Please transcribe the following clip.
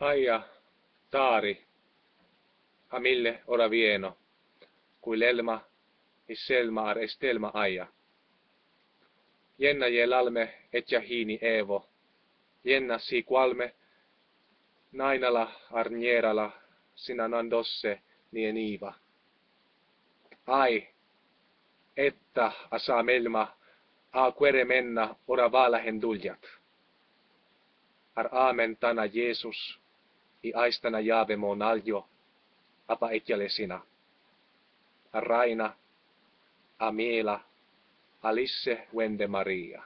Aiya Tári, Amillë oraviéno, cuilelma, lisselma ar estelma aiya. Lyenna yélalmë, etya-híni Évo, Lyenna síqualmë, nainala ar nyérala, sinanandosse nieníva. Ai, etta a sámelma, a querë menna oravála hendulyat. Ar ámen tana Yésus, y aistana yávë monaljo, apa etyalesina. A raina, a méla, a lisse Wendë María.